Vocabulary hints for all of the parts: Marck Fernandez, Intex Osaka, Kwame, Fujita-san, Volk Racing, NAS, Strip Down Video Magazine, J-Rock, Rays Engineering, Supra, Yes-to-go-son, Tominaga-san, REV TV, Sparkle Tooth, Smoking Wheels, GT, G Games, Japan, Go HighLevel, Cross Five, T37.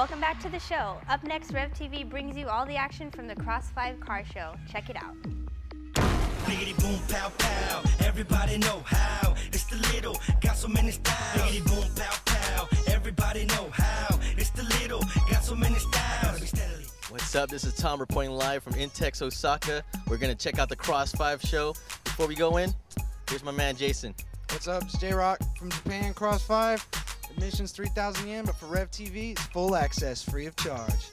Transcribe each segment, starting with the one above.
Welcome back to the show. Up next, Rev TV brings you all the action from the Cross 5 car show. Check it out. Biggity boom pow pow, everybody know how. It's the little, got so many styles. Biggity boom pow pow, everybody know how. It's the little, got so many styles. What's up? This is Tom reporting live from Intex Osaka. We're gonna check out the Cross 5 show. Before we go in, here's my man Jason. What's up? It's J-Rock from Japan, Cross 5. Admission's 3,000 yen, but for Rev TV, it's full access, free of charge.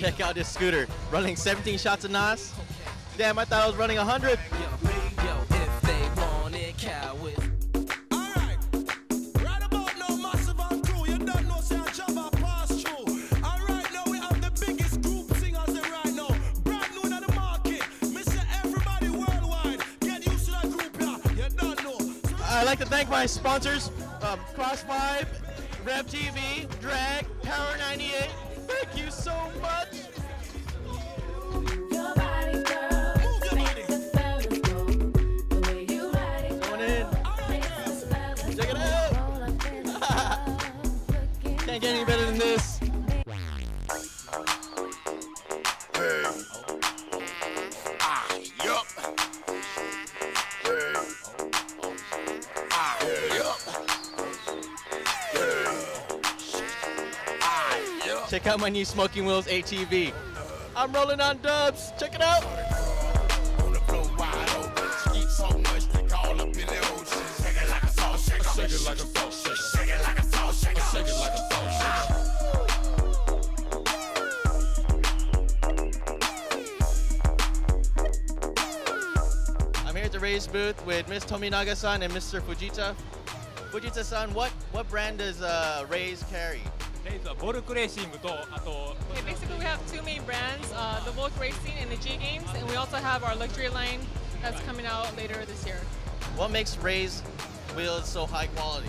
Check out this scooter, running 17 shots of NAS. Damn, I thought I was running 100. I'd like to thank my sponsors, Cross 5, Rev TV, Drag, Power 98. Thank you so much. Going in. Check it out. Can't get any better than this. Check out my new Smoking Wheels ATV. I'm rolling on dubs. Check it out. I'm here at the Rays booth with Miss Tominaga-san and Mr. Fujita. Fujita-san, what brand does Rays carry? Volk Racing. Okay, basically we have two main brands, the Volk Racing and the G Games, and we also have our luxury line that's coming out later this year. What makes Rays wheels so high quality?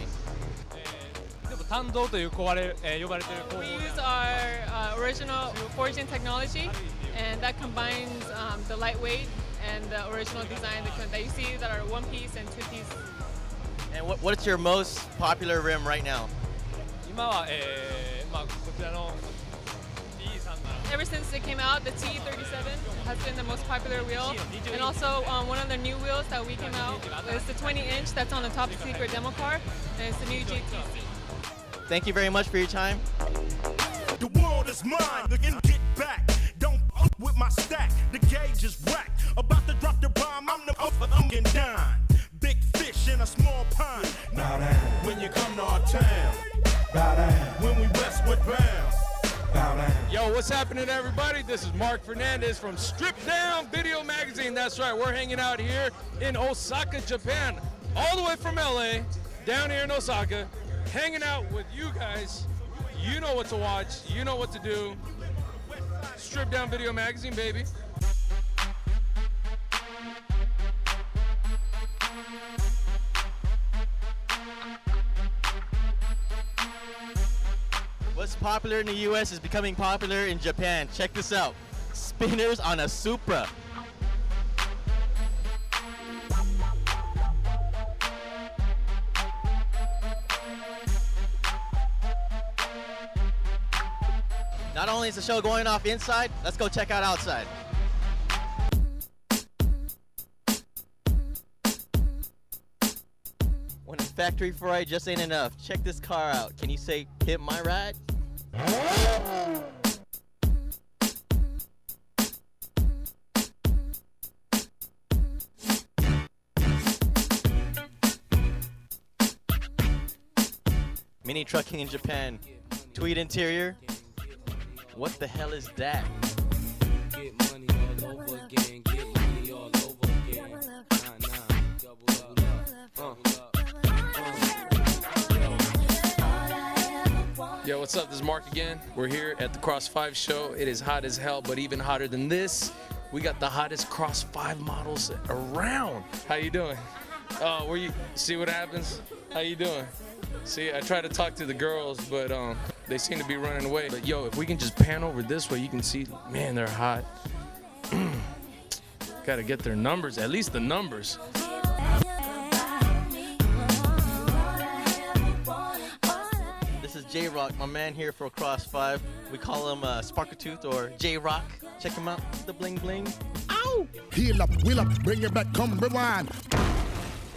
We use our original forging technology, and that combines the lightweight and the original design that you see that are one piece and two piece. And what's your most popular rim right now? Ever since it came out, the T37 has been the most popular wheel, and also one of the new wheels that we came out is the 20-inch that's on the top secret demo car, and it's the new GT. Thank you very much for your time. The world is mine, get back, don't fuck with my stack, the gauge is whack, about to drop the bomb, I'm the fucking dime, big fish in a small pond, now that when you come to our town. When we Westwood bound. Yo, what's happening everybody? This is Marck Fernandez from Strip Down Video Magazine. That's right, we're hanging out here in Osaka, Japan. All the way from LA, down here in Osaka, hanging out with you guys. You know what to watch, you know what to do. Strip Down Video Magazine, baby. What's popular in the US is becoming popular in Japan. Check this out. Spinners on a Supra. Not only is the show going off inside, let's go check out outside. When it's factory fried, just ain't enough. Check this car out. Can you say, hit my ride? Mini trucking in Japan. Tweed interior. What the hell is that? Get money all over again. Get money all over again. Double up. Yo, what's up? This is Mark again. We're here at the Cross 5 show. It is hot as hell, but even hotter than this, we got the hottest Cross 5 models around. How you doing? Oh, were you see what happens? How you doing? See, I tried to talk to the girls, but they seem to be running away. But yo, if we can just pan over this way, you can see, man, they're hot. Gotta get their numbers, at least the numbers. This is J-Rock, my man here for Cross Five. We call him Sparkle Tooth or J-Rock. Check him out, the bling bling. Ow! Heal up, wheel up, bring it back, come rewind.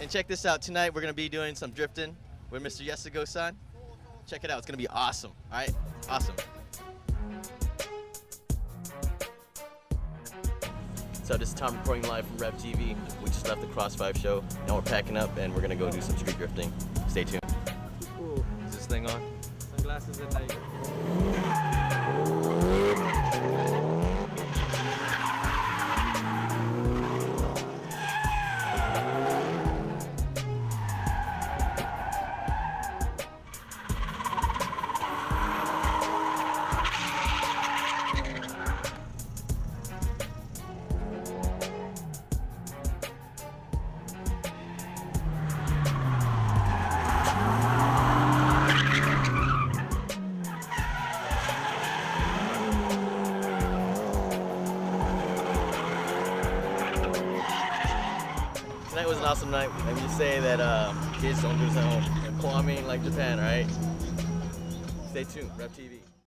And check this out, tonight we're gonna be doing some drifting with Mr. Yes-to-go-son. Check it out, it's gonna be awesome, all right? Awesome. So this is Tom recording live from Rev TV. We just left the Cross 5 show. Now we're packing up and we're gonna go do some street drifting. Stay tuned. Ooh. Is this thing on? Sunglasses at night. Tonight was an awesome night. Let me just say that kids don't do this at home. Kwame like Japan, right? Stay tuned, Rep TV.